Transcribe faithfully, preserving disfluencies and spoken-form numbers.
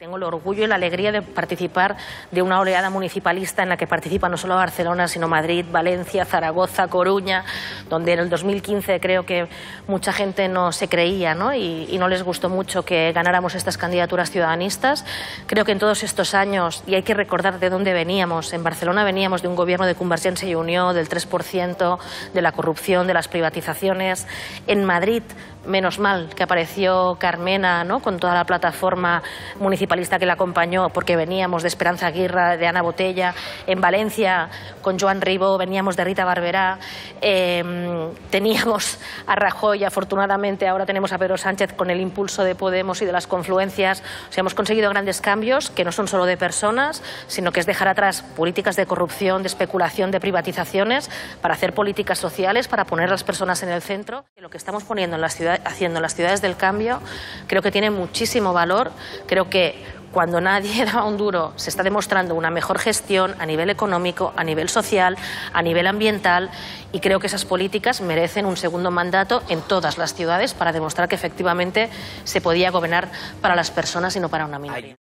Tengo el orgullo y la alegría de participar de una oleada municipalista en la que participa no solo Barcelona, sino Madrid, Valencia, Zaragoza, Coruña, donde en el dos mil quince creo que mucha gente no se creía, ¿no? Y, y no les gustó mucho que ganáramos estas candidaturas ciudadanistas. Creo que en todos estos años, y hay que recordar de dónde veníamos, en Barcelona veníamos de un gobierno de Convergència i Unió, del tres por ciento, de la corrupción, de las privatizaciones. En Madrid, menos mal que apareció Carmena, ¿no?, con toda la plataforma municipalista que la acompañó, porque veníamos de Esperanza Aguirre, de Ana Botella. En Valencia, con Joan Ribó, veníamos de Rita Barberá. Eh, teníamos a Rajoy, afortunadamente ahora tenemos a Pedro Sánchez con el impulso de Podemos y de las confluencias. O sea, hemos conseguido grandes cambios que no son solo de personas, sino que es dejar atrás políticas de corrupción, de especulación, de privatizaciones, para hacer políticas sociales, para poner a las personas en el centro. Lo que estamos poniendo en las ciudades haciendo las ciudades del cambio, creo que tiene muchísimo valor. Creo que cuando nadie da un duro se está demostrando una mejor gestión a nivel económico, a nivel social, a nivel ambiental, y creo que esas políticas merecen un segundo mandato en todas las ciudades para demostrar que efectivamente se podía gobernar para las personas y no para una minoría.